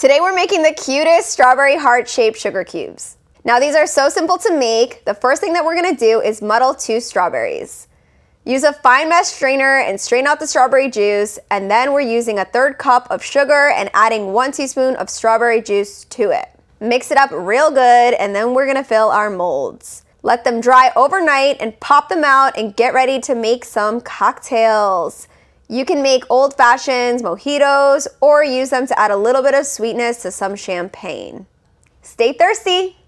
Today we're making the cutest strawberry heart-shaped sugar cubes. Now these are so simple to make. The first thing that we're gonna do is muddle 2 strawberries. Use a fine mesh strainer and strain out the strawberry juice, and then we're using a 1/3 cup of sugar and adding 1 teaspoon of strawberry juice to it. Mix it up real good, and then we're gonna fill our molds. Let them dry overnight and pop them out and get ready to make some cocktails. You can make old fashions, mojitos, or use them to add a little bit of sweetness to some champagne. Stay thirsty!